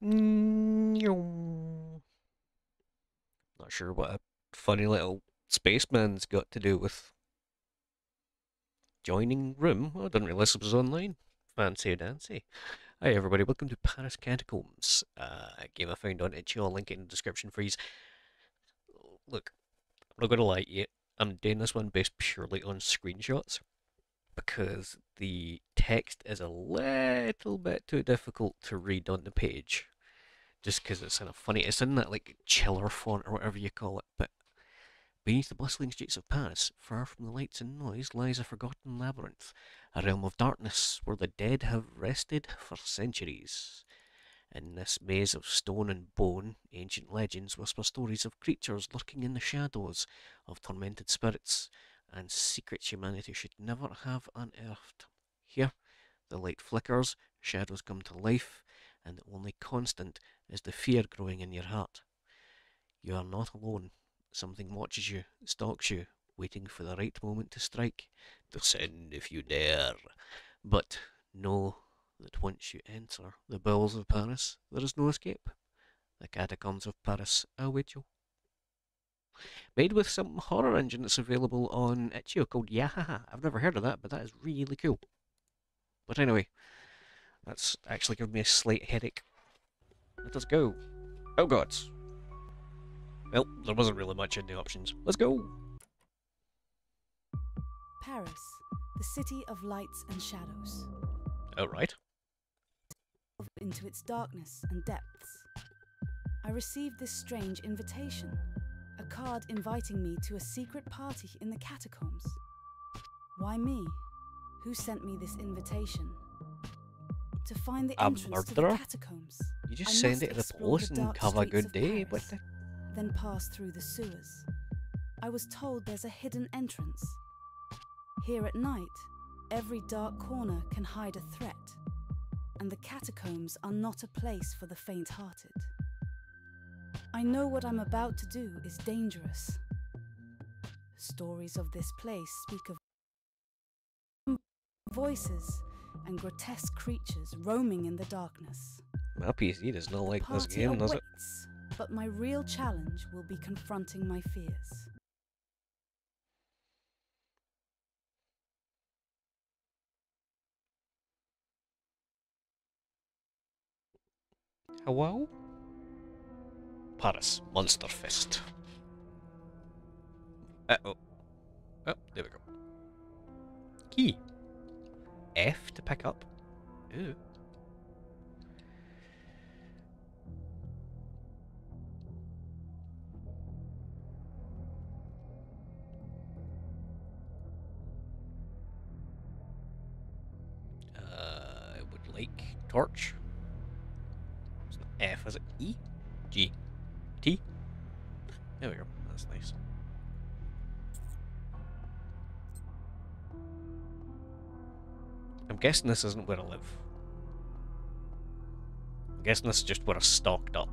Not sure what a funny little spaceman's got to do with joining room. I didn't realize it was online. Fancy dancy. Hi everybody, welcome to Paris Catacombs, a game I found on itch.io. I'll link it in the description for you. Look, I'm not going to lie to you, I'm doing this one based purely on screenshots, because the text is a little bit too difficult to read on the page, just because it's in a funny, it's in that like chiller font or whatever you call it. But beneath the bustling streets of Paris, far from the lights and noise, lies a forgotten labyrinth, a realm of darkness where the dead have rested for centuries. In this maze of stone and bone, ancient legends whisper stories of creatures lurking in the shadows, of tormented spirits, and secrets humanity should never have unearthed. Here, the light flickers, shadows come to life, and the only constant is the fear growing in your heart. You are not alone. Something watches you, stalks you, waiting for the right moment to strike. Descend if you dare. But know that once you enter the bowels of Paris, there is no escape. The Catacombs of Paris await you. Made with some horror engine that's available on itch.io called Yahaha. I've never heard of that, but that is really cool. But anyway, that's actually given me a slight headache. Let us go. Oh gods. Well, there wasn't really much in the options. Let's go! Paris, the city of lights and shadows. Oh, right. Into its darkness and depths. I received this strange invitation. A card inviting me to a secret party in the catacombs. Why me? Who sent me this invitation? To find the entrance to the catacombs. You just send it to the police and have a good day, but... then pass through the sewers. I was told there's a hidden entrance. Here at night, every dark corner can hide a threat, and the catacombs are not a place for the faint-hearted. I know what I'm about to do is dangerous. Stories of this place speak of voices and grotesque creatures roaming in the darkness. My PC does not like this game, does it? But my real challenge will be confronting my fears. Hello? Paris Monster Fest. Uh-oh. Oh, there we go. Key. F to pick up. Ooh. Torch. It's not F, is it? E? G? T? There we go. That's nice. I'm guessing this isn't where I live. I'm guessing this is just where I stocked up.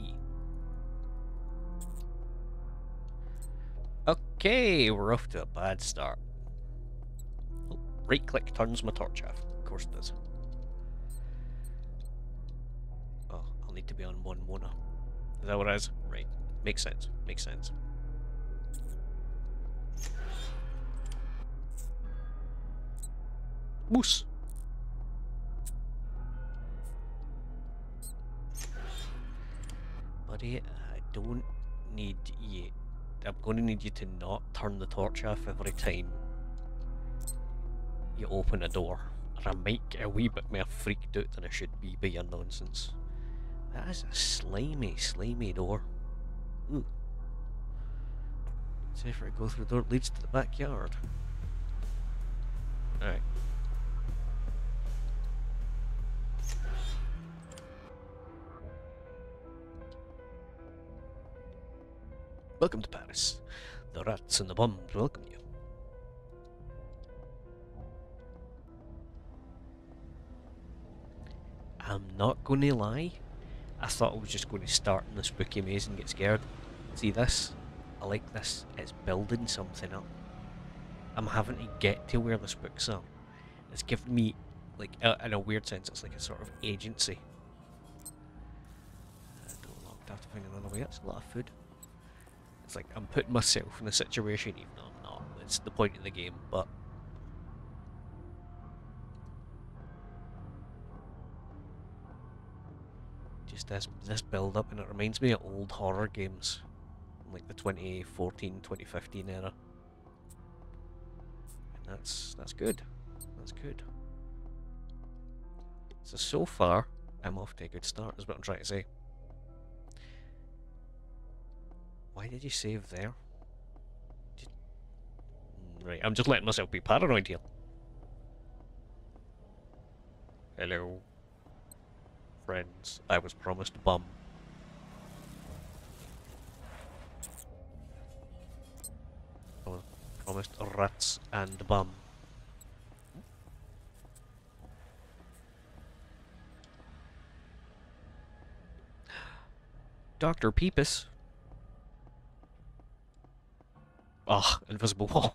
E. Okay, we're off to a bad start. Right click turns my torch off. Of course it does. Oh, I'll need to be on one Mona. Is that what it is? Right. Makes sense. Makes sense. Moose! Buddy, I don't need you. I'm going to need you to not turn the torch off every time you open a door, or I might get a wee bit more freaked out than I should be by your nonsense. That is a slimy, slimy door. Ooh. It's safer to go through the door, it leads to the backyard. Alright. Welcome to Paris. The rats and the bums welcome you. I'm not going to lie, I thought I was just going to start in the spooky maze and get scared. See this? I like this. It's building something up. I'm having to get to where the spooks are. It's given me, like, in a weird sense, it's like a sort of agency. Don't lock, have to find another way. That's a lot of food. It's like I'm putting myself in a situation, even though I'm not. It's the point of the game, but. Just this build up, and it reminds me of old horror games, like the 2014, 2015 era. And that's good. That's good. So far, I'm off to a good start, is what I'm trying to say. Why did you save there? Right, I'm just letting myself be paranoid here. Hello. Friends, I was promised a bum. I was promised rats and bum. Doctor Peepus. Ah, oh, invisible wall.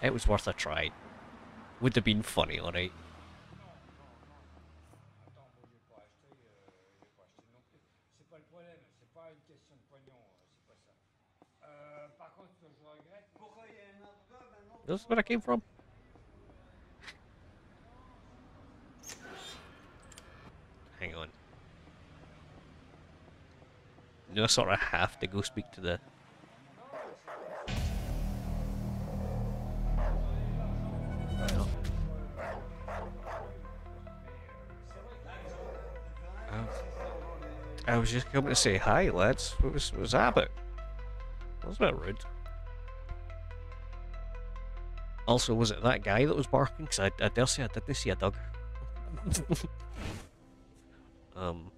It was worth a try. Would have been funny, alright? This is where I came from. Hang on. No, I sort of have to go speak to the. No. Oh. I was just coming to say hi, lads. What was that about? That was a bit rude. Also, was it that guy that was barking? Because I dare say I didn't see a dog. Oopsie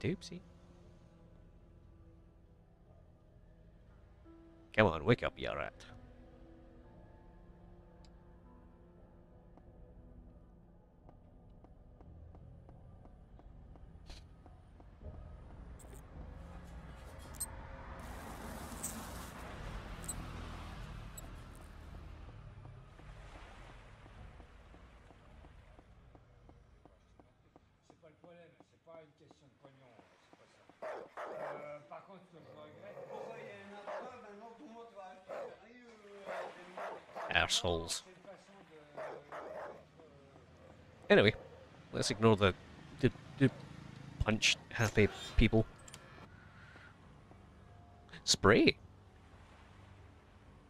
doopsie. Come on, wake up, you rat. Assholes. Anyway, let's ignore the punch happy people. Spray.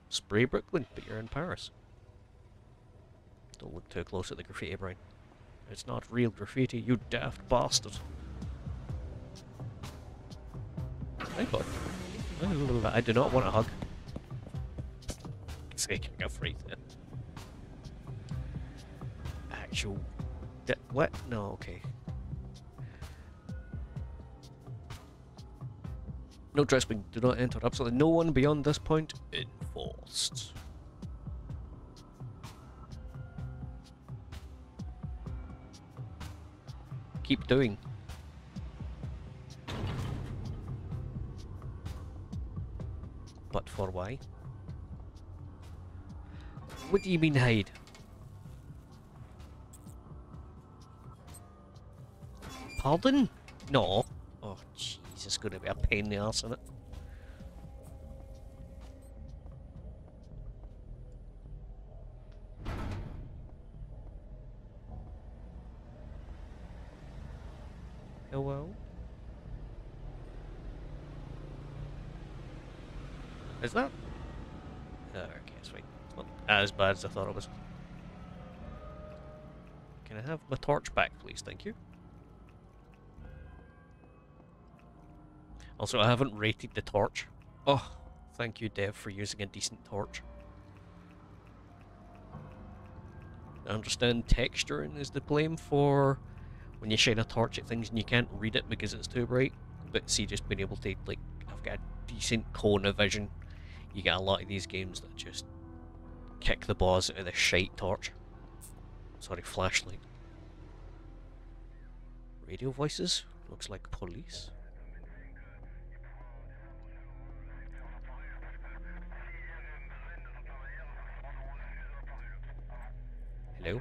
Spray Brooklyn, but you're in Paris. Don't look too close at the graffiti, Brian. It's not real graffiti, you daft bastard. Thank God. I do not want a hug. Taking a free thing. Actual. What? No, okay. No trespassing. Do not enter. Absolutely no one beyond this point. Enforced. Keep doing. But for why? What do you mean hide? Pardon? No. Oh jeez, it's gonna be a pain in the arse, isn't it? Hello? Is that? As bad as I thought it was. Can I have my torch back, please? Thank you. Also, I haven't rated the torch. Oh, thank you, Dev, for using a decent torch. I understand texturing is the blame for when you shine a torch at things and you can't read it because it's too bright. But see, just being able to, like, I've got a decent cone of vision. You get a lot of these games that just kick the balls out of the shite torch. Sorry, flashlight. Radio voices? Looks like police. Hello?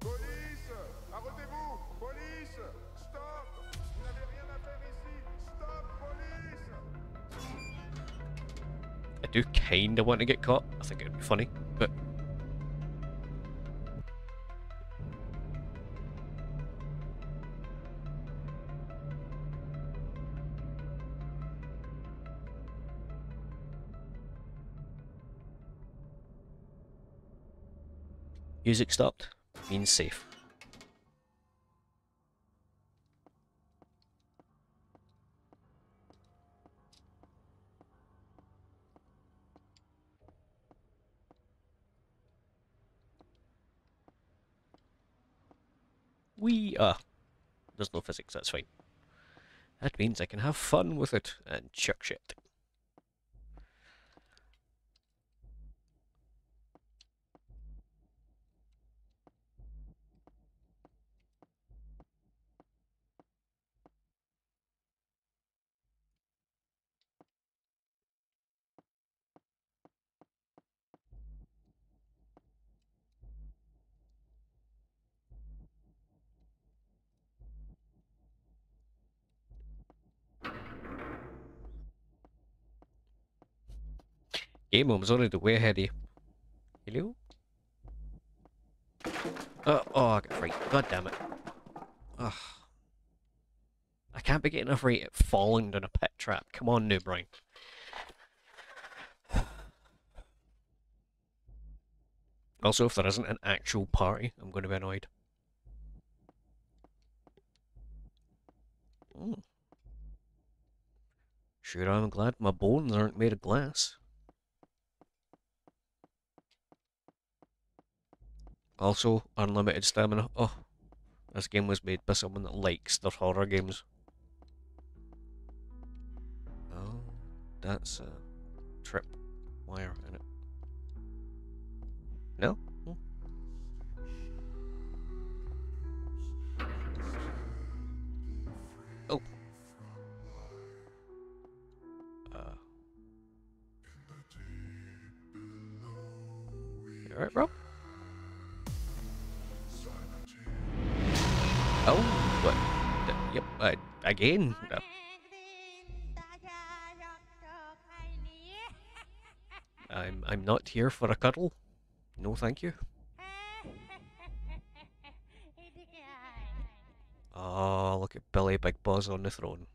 Police! Arrêtez-vous! Police! Stop! Vous n'avez rien à faire ici! Stop, police! I do kinda want to get caught. I think it'd be funny, but... Music stopped means safe. We are. There's no physics, that's fine. That means I can have fun with it and chuck shit. Game room's only the way ahead of you. Hello? Oh, I got free. God damn it. Ugh. I can't be getting a free at falling down a pit trap. Come on, new brain. Also, if there isn't an actual party, I'm going to be annoyed. Mm. Sure, I'm glad my bones aren't made of glass. Also, unlimited stamina. Oh, this game was made by someone that likes their horror games. Oh, that's a trip wire in it. No? Oh. Oh. You alright, bro? Oh, what? Yep, again. No. I'm not here for a cuddle. No, thank you. Oh, look at Billy Big Buzz on the throne.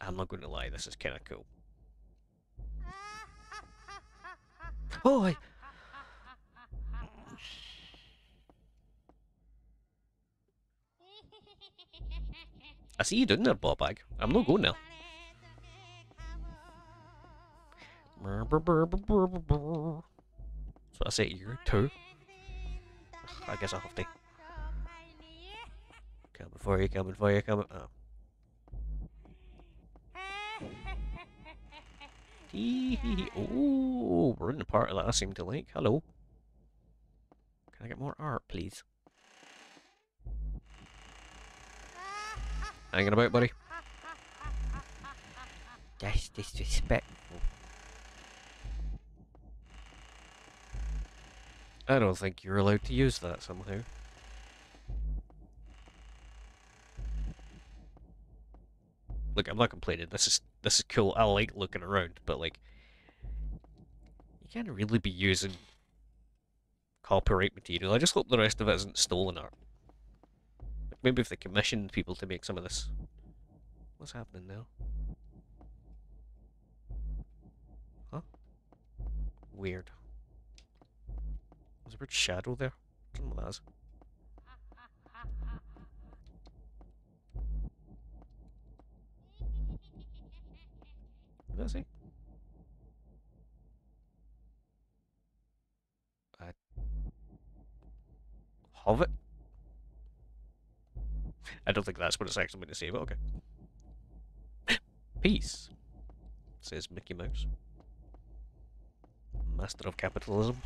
I'm not going to lie, this is kind of cool. Oh, I see you doing there, ball bag. I'm not going now. So I say year two. I guess I'll have to. Coming for you, coming for you, coming. Oh. Oh, we're in the party that I seem to like. Hello. Can I get more art, please? Hanging about, buddy. That's disrespectful. I don't think you're allowed to use that somehow. Look, I'm not complaining. This is cool. I like looking around, but like, you can't really be using copyright material. I just hope the rest of it isn't stolen art. Maybe if they commissioned people to make some of this. What's happening now? Huh? Weird. There's a weird shadow there. I don't know what that is. What did I say? Hobbit? I don't think that's what it's actually meant to say, but okay. Peace, says Mickey Mouse. Master of capitalism.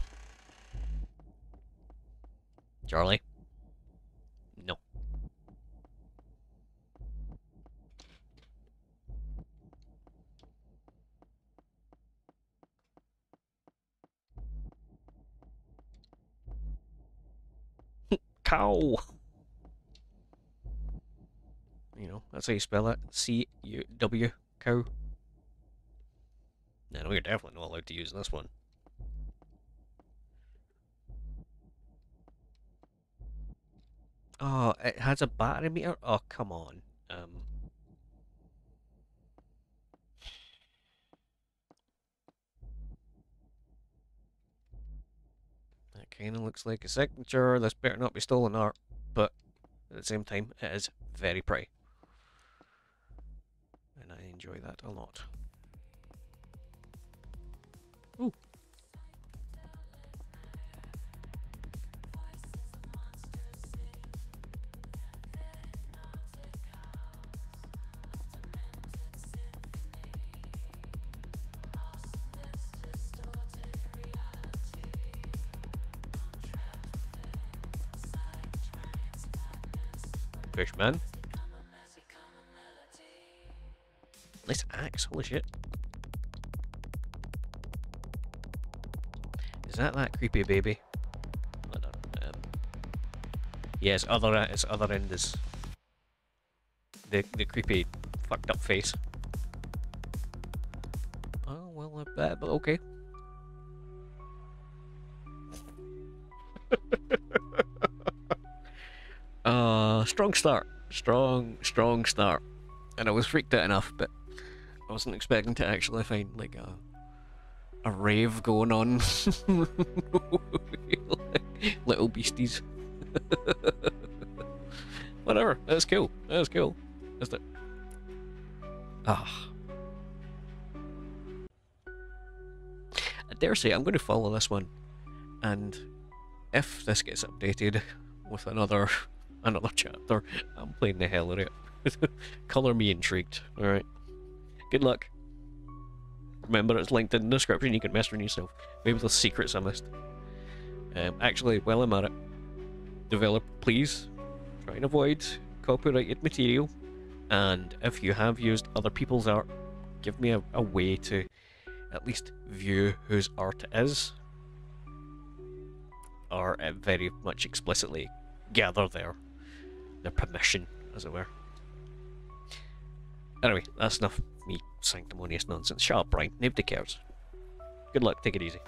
Charlie? No. cow. You know, that's how you spell it. C-U-W, cow. And we're definitely not allowed to use this one. Oh, it has a battery meter? Oh, come on. That kind of looks like a signature. This better not be stolen art, but at the same time, it is very pretty. And I enjoy that a lot. Ooh. Fishman. Nice axe, holy shit. Is that creepy baby? Oh, no, yeah, its other end is the creepy fucked up face. Oh well, I bet, but okay. Strong start, strong start, and I was freaked out enough, but I wasn't expecting to actually find like a rave going on. Little beasties. Whatever, that's cool. That's cool. That's it. Ah. I dare say I'm going to follow this one, and if this gets updated with another chapter, I'm playing the hell out of it. Color me intrigued. Alright. Good luck. Remember, it's linked in the description, you can mess with yourself. Maybe there's secrets I missed. Actually, while I'm at it, developer, please try and avoid copyrighted material. And if you have used other people's art, give me a way to at least view whose art it is. Or very much explicitly gather their permission, as it were. Anyway, that's enough me sanctimonious nonsense. Shut up, Brian. Nobody cares. Good luck. Take it easy.